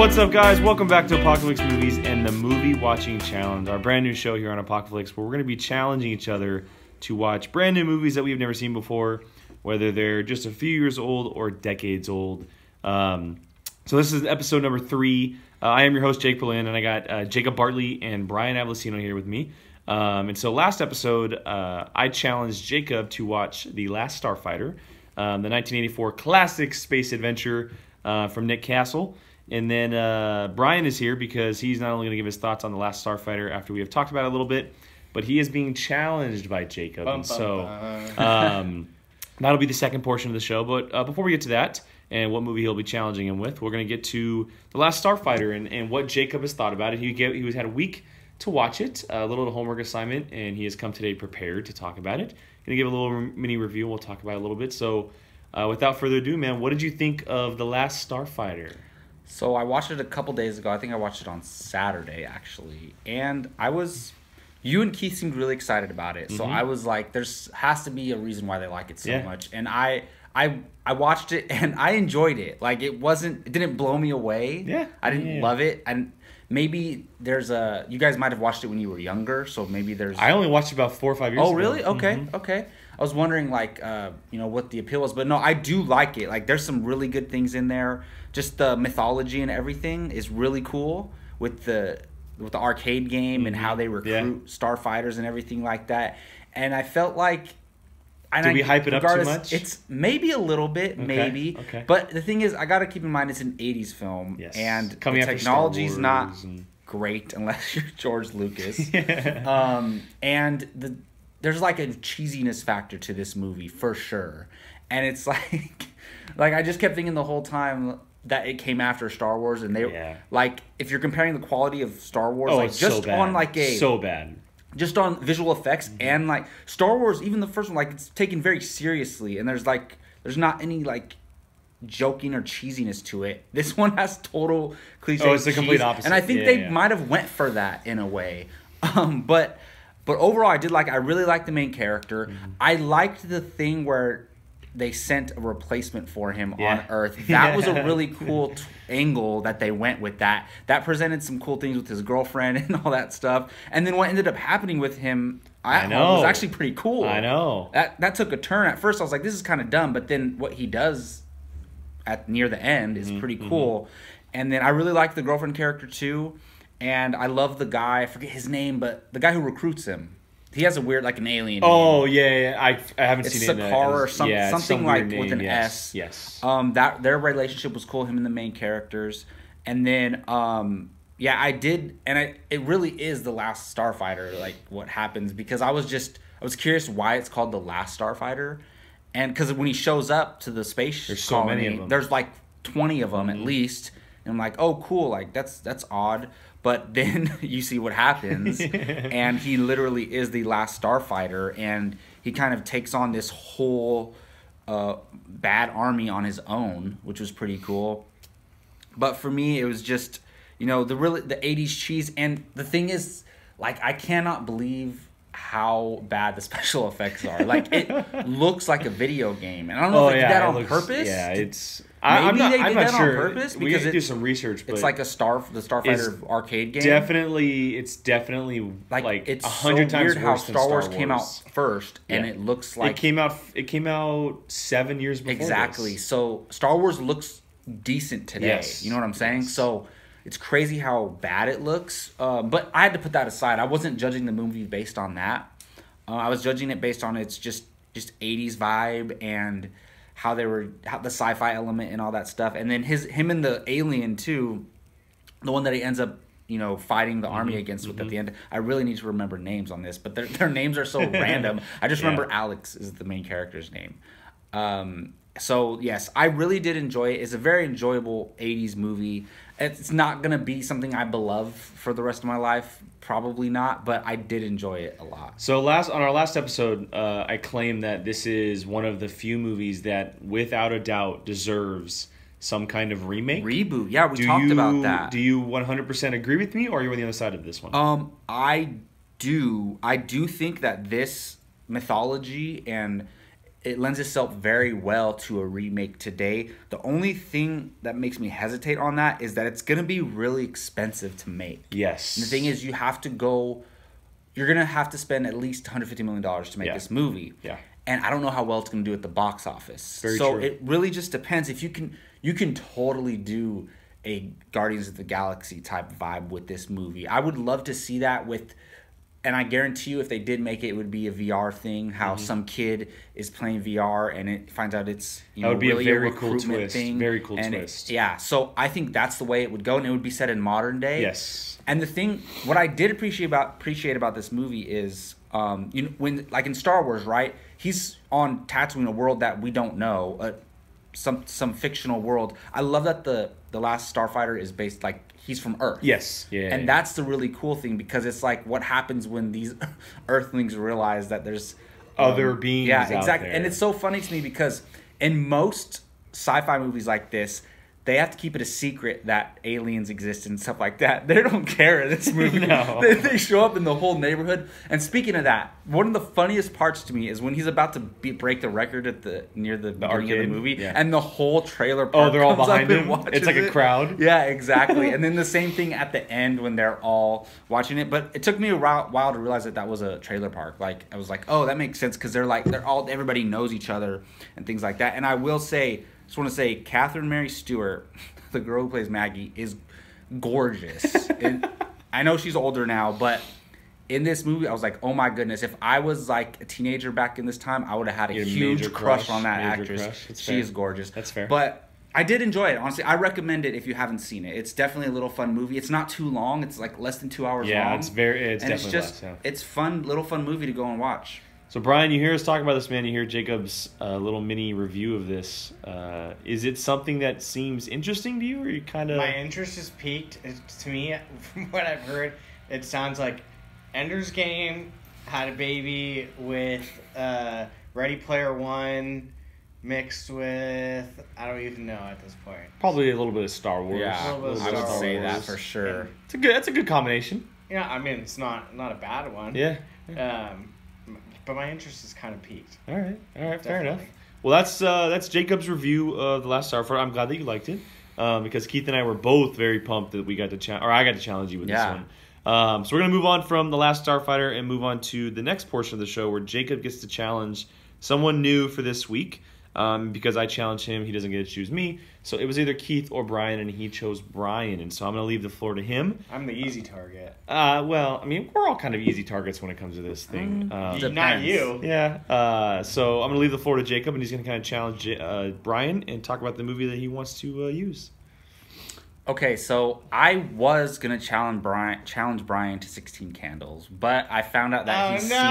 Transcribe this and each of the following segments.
What's up, guys? Welcome back to Apocaflix Movies and the Movie Watching Challenge, our brand new show here on Apocaflix, where we're going to be challenging each other to watch brand new movies that we've never seen before, whether they're just a few years old or decades old. So this is episode number 3. I am your host, Jake Berlin, and I got Jacob Bartley and Brian Avolicino here with me. And so last episode, I challenged Jacob to watch The Last Starfighter, the 1984 classic space adventure from Nick Castle. And then Brian is here because he's not only going to give his thoughts on The Last Starfighter after we have talked about it a little bit, but he is being challenged by Jacob. And so that'll be the second portion of the show. But before we get to that and what movie he'll be challenging him with, we're going to get to The Last Starfighter and what Jacob has thought about it. He had a week to watch it, a little homework assignment, and he has come today prepared to talk about it. Going to give a little mini review. We'll talk about it a little bit. So without further ado, man, what did you think of The Last Starfighter? So I watched it a couple days ago. I think I watched it on Saturday, actually. And I was... You and Keith seemed really excited about it. Mm-hmm. So I was like, there's has to be a reason why they like it so much. And I watched it and I enjoyed it. Like, it didn't blow me away. Yeah. I didn't love it. And maybe there's a... You guys might have watched it when you were younger, so maybe there's... I only watched it about 4 or 5 years ago. Oh, really? Okay, okay. I was wondering, like, you know, what the appeal was. But no, I do like it. Like, there's some really good things in there. Just the mythology and everything is really cool with the arcade game and how they recruit starfighters and everything like that. And I felt like... Did we hype it up too much? It's maybe a little bit, maybe. Okay. But the thing is, I got to keep in mind it's an 80s film. Yes. And the technology's not great unless you're George Lucas. And there's like a cheesiness factor to this movie for sure. And it's like... I just kept thinking the whole time that it came after Star Wars, and they like, if you're comparing the quality of Star Wars, like, just so on like a just on visual effects and like Star Wars, even the first one, like, it's taken very seriously, and there's not any like joking or cheesiness to it. This one has total cliche. Oh, it's the complete opposite. And I think they might have went for that in a way, but overall, I really liked the main character. I liked the thing where they sent a replacement for him on Earth. That was a really cool angle that they went with that. That presented some cool things with his girlfriend and all that stuff. And then what ended up happening with him was actually pretty cool. I know. That took a turn. At first I was like, this is kind of dumb. But then what he does near the end is pretty cool. And then I really liked the girlfriend character too. And I love the guy. I forget his name, but the guy who recruits him. He has a weird, like, an alien name. Oh, I haven't seen it. It's Sakar or something, something like name, with an S. Yes. Their relationship was cool, him and the main characters. And then, it really is The Last Starfighter, like, what happens. Because I was curious why it's called The Last Starfighter. And because when he shows up to the space colony, so many of them. There's, like, 20 of them at least. And I'm like, oh, cool, like, that's odd. But then you see what happens, and he literally is the last starfighter, and he kind of takes on this whole bad army on his own, which was pretty cool. But for me, it was just, you know, the 80s cheese. And the thing is, like, I cannot believe how bad the special effects are. Like, it looks like a video game, and I don't know if they did that on purpose. Yeah, it's... Maybe they did that on purpose, because we have to do some research. But it's like the Starfighter arcade game. It's definitely like it's 100 times weird worse than Star Wars came out first, and it looks like it came out 7 years before. Exactly. This. So Star Wars looks decent today. Yes. You know what I'm saying? Yes. So it's crazy how bad it looks. But I had to put that aside. I wasn't judging the movie based on that. I was judging it based on its just 80s vibe and how the sci-fi element and all that stuff, and then him and the alien too, the one that he ends up, you know, fighting the army against with at the end. I really need to remember names on this, but their names are so random. I just remember Alex is the main character's name. So yes, I really did enjoy it. It's a very enjoyable 80s movie. It's not gonna be something I beloved for the rest of my life, probably not, but I did enjoy it a lot. So on our last episode, I claimed that this is one of the few movies that, without a doubt, deserves some kind of remake. Reboot, yeah, we talked about that. Do you 100% agree with me, or are you on the other side of this one? I do. I do think that this mythology and it lends itself very well to a remake today. The only thing that makes me hesitate on that is that it's going to be really expensive to make. Yes. And the thing is, you have to go... You're going to have to spend at least $150 million to make this movie. Yeah. And I don't know how well it's going to do at the box office. Very true. It really just depends. If you can totally do a Guardians of the Galaxy type vibe with this movie. I would love to see that with... And I guarantee you if they did make it, it would be a VR thing, how some kid is playing VR and it finds out it's, you know, really a recruitment thing. Very cool twist. Yeah. So I think that's the way it would go, and it would be set in modern day. Yes. And the thing, what I did appreciate about this movie is, you know, when, like in Star Wars, right? He's on Tatooine, a world that we don't know, some fictional world. I love that the Last Starfighter is based, like, he's from Earth. Yes. Yeah. And that's the really cool thing, because it's like, what happens when these Earthlings realize that there's other beings out exactly. there. And it's so funny to me because in most sci-fi movies like this, they have to keep it a secret that aliens exist and stuff like that. They don't care in this movie. No. They show up in the whole neighborhood. And speaking of that, one of the funniest parts to me is when he's about to break the record at near the beginning arcade of the movie, and the whole trailer park they're all behind him. It's like a crowd. Yeah, exactly. And then the same thing at the end when they're all watching it. But it took me a while to realize that was a trailer park. Like, I was like, oh, that makes sense, because everybody knows each other and things like that. And I will say, just want to say, Katherine Mary Stewart, the girl who plays Maggie, is gorgeous. And I know she's older now, but in this movie, I was like, oh my goodness, if I was like a teenager back in this time, I would have had a huge crush on that actress. She is gorgeous. That's fair. But I did enjoy it, honestly. I recommend it if you haven't seen it. It's definitely a little fun movie. It's not too long. It's like less than 2 hours long. Yeah, it's fun, little fun movie to go and watch. So, Brian, you hear us talk about this, man. You hear Jacob's little mini review of this. Is it something that seems interesting to you, or you kind of... My interest is piqued. To me, from what I've heard, it sounds like Ender's Game had a baby with Ready Player One mixed with... I don't even know at this point. Probably a little bit of Star Wars. Yeah, I would say that for sure. And it's a good combination. Yeah, I mean, it's not a bad one. Yeah. But my interest is kind of piqued. All right, fair enough. Well, that's Jacob's review of The Last Starfighter. I'm glad that you liked it, because Keith and I were both very pumped that I got to challenge you with this one. So we're gonna move on from The Last Starfighter and move on to the next portion of the show where Jacob gets to challenge someone new for this week. Because I challenge him, he doesn't get to choose me. So it was either Keith or Brian, and he chose Brian. And so I'm gonna leave the floor to him. I'm the easy target. Well, I mean, we're all kind of easy targets when it comes to this thing. Not you. Yeah. So I'm gonna leave the floor to Jacob, and he's gonna kind of challenge Brian and talk about the movie that he wants to use. Okay, so I was gonna challenge Brian to 16 Candles, but I found out that he's seen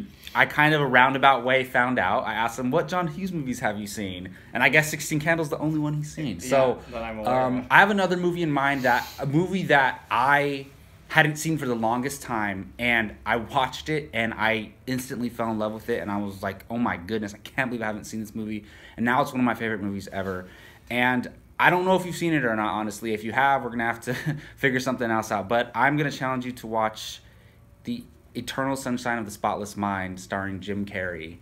it. I kind of a roundabout way found out. I asked him, what John Hughes movies have you seen? And I guess 16 Candles is the only one he's seen. So yeah, I'm aware of. I have another movie in mind, a movie that I hadn't seen for the longest time, and I watched it and I instantly fell in love with it, and I was like, oh my goodness, I can't believe I haven't seen this movie. And now it's one of my favorite movies ever. And I don't know if you've seen it or not, honestly. If you have, we're going to have to figure something else out. But I'm going to challenge you to watch The Eternal Sunshine of the Spotless Mind, starring Jim Carrey.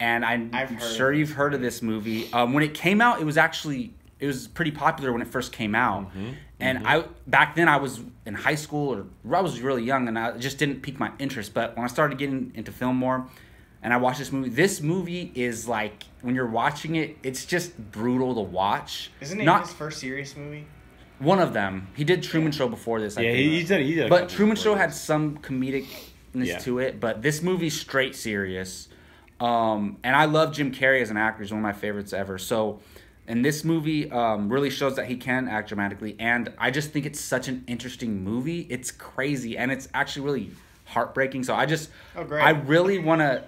And I'm sure you've heard of this movie. When it came out, it was pretty popular when it first came out. And back then I was in high school, or I was really young, and I just didn't pique my interest. But when I started getting into film more, and I watched this movie is like, when you're watching it, it's just brutal to watch. Isn't it his first serious movie? One of them. He did Truman Show before this, I think. Yeah, he did. But Truman Show had some comedicness to it, but this movie's straight serious. And I love Jim Carrey as an actor. He's one of my favorites ever. So, and this movie really shows that he can act dramatically. And I just think it's such an interesting movie. It's crazy, and it's actually really heartbreaking. So I really want to...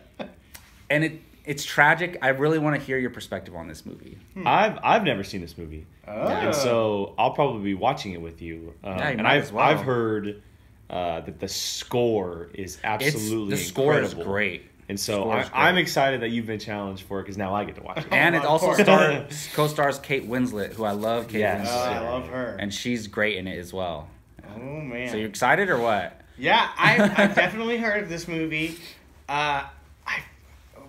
And it's tragic. I really want to hear your perspective on this movie. I've never seen this movie, and so I'll probably be watching it with you. I've heard that the score is absolutely incredible. Is great, and so I'm excited that you've been challenged for it, because now I get to watch it. And it also co-stars Kate Winslet, who I love. Kate Winslet, I love her, and she's great in it as well. Oh man! So you're excited or what? Yeah, I've definitely heard of this movie.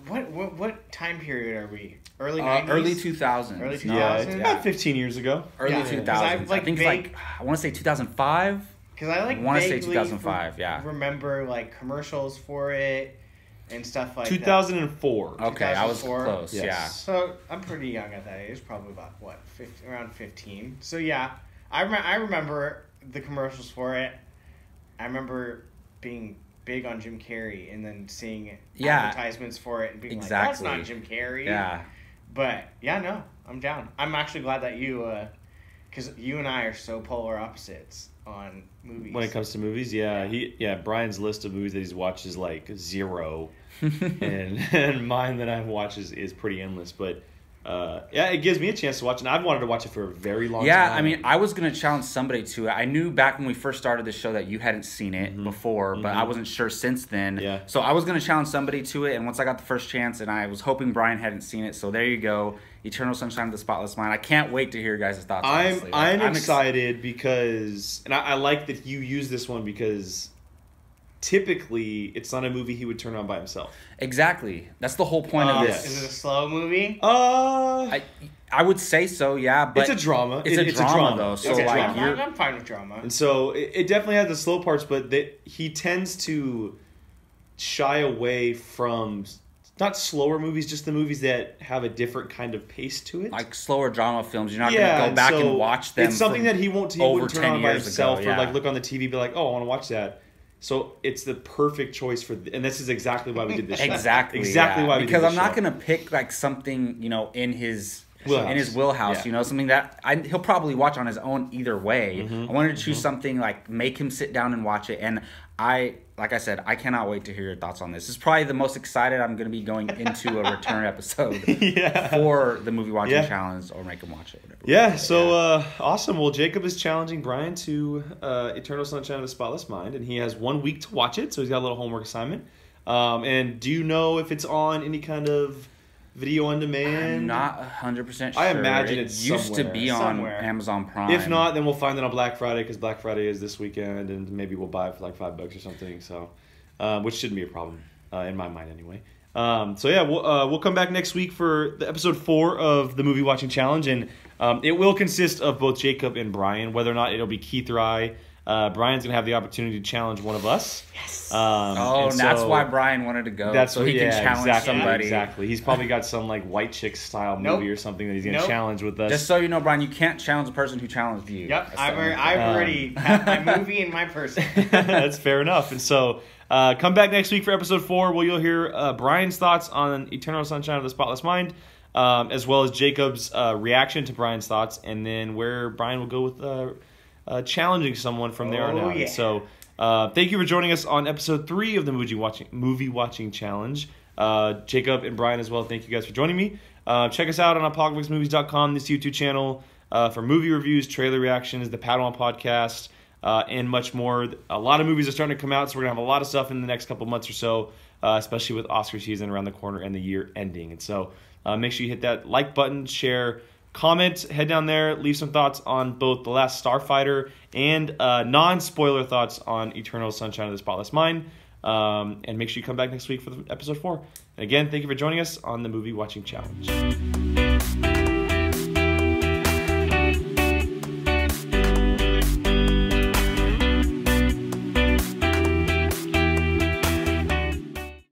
What time period are we? Early 90s? Early 2000s. Early 2000s? Yeah. About 15 years ago. Early 2000s. I want to say 2005. Because I want to say 2005, remember, like, commercials for it and stuff like 2004. That. Okay, 2004. I was close, yes. Yeah. So I'm pretty young at that age, probably about, what, 15, around 15. So, yeah, I remember the commercials for it. I remember being big on Jim Carrey and then seeing advertisements for it and being exactly. Like, that's not Jim Carrey. Yeah. But, yeah, no, I'm down. I'm actually glad that you, because you and I are so polar opposites on movies when it comes to movies. Brian's list of movies that he's watched is like zero and mine that I've watched is pretty endless, but it gives me a chance to watch it, and I've wanted to watch it for a very long time. I mean, I was gonna challenge somebody to it. I knew back when we first started the show that you hadn't seen it before, but I wasn't sure since then. So I was gonna challenge somebody to it, and once I got the first chance, and I was hoping Brian hadn't seen it, so there you go. Eternal Sunshine of the Spotless Mind. I can't wait to hear your guys' thoughts. I'm excited because, and I like that you use this one because typically it's not a movie he would turn on by himself. Exactly. That's the whole point of this. Is it a slow movie? I would say so, yeah. But it's a drama. It's a drama though. So I'm fine with drama. And so it definitely has the slow parts, but he tends to shy away from... not slower movies, just the movies that have a different kind of pace to it. Like slower drama films. You're not going to go back and watch them. It's something that he wouldn't turn on by himself or like look on the TV and be like, oh, I want to watch that. So it's the perfect choice for... and this is exactly why we did this show. Because I'm not going to pick like something, in his... wheelhouse, something that he'll probably watch on his own either way. I wanted to choose something like make him sit down and watch it, and I cannot wait to hear your thoughts on this. It's probably the most excited I'm going to be going into a return episode for the movie watching challenge, or make him watch it, whatever. Awesome. Well, Jacob is challenging Brian to Eternal Sunshine of the Spotless Mind, and he has 1 week to watch it, so he's got a little homework assignment. And do you know if it's on any kind of video on demand? I'm not 100% sure. I imagine it used to be on Amazon Prime. If not, then we'll find it on Black Friday, because Black Friday is this weekend, and maybe we'll buy it for like $5 or something. So, which shouldn't be a problem in my mind anyway. We'll come back next week for the episode 4 of the Movie Watching Challenge, and it will consist of both Jacob and Brian. Whether or not it'll be Keith or I. Brian's going to have the opportunity to challenge one of us. Yes. That's why Brian wanted to go. That's so he can challenge somebody. Exactly. He's probably got some like white chick style movie or something that he's going to challenge with us. Just so you know, Brian, you can't challenge the person who challenged you. Yep. I've already had my movie and my person. That's fair enough. And so come back next week for episode 4, where you'll hear Brian's thoughts on Eternal Sunshine of the Spotless Mind, as well as Jacob's reaction to Brian's thoughts, and then where Brian will go with... challenging someone from there on out. Yeah. So thank you for joining us on episode 3 of the Movie Watching Challenge. Jacob and Brian as well, thank you guys for joining me. Check us out on apocaflixmovies.com, this YouTube channel, for movie reviews, trailer reactions, the Padawan podcast, and much more. A lot of movies are starting to come out, so we're going to have a lot of stuff in the next couple months or so, especially with Oscar season around the corner and the year ending. And so make sure you hit that like button, share, comment, head down there, leave some thoughts on both The Last Starfighter and non-spoiler thoughts on Eternal Sunshine of the Spotless Mind. And make sure you come back next week for episode 4. And again, thank you for joining us on the Movie Watching Challenge.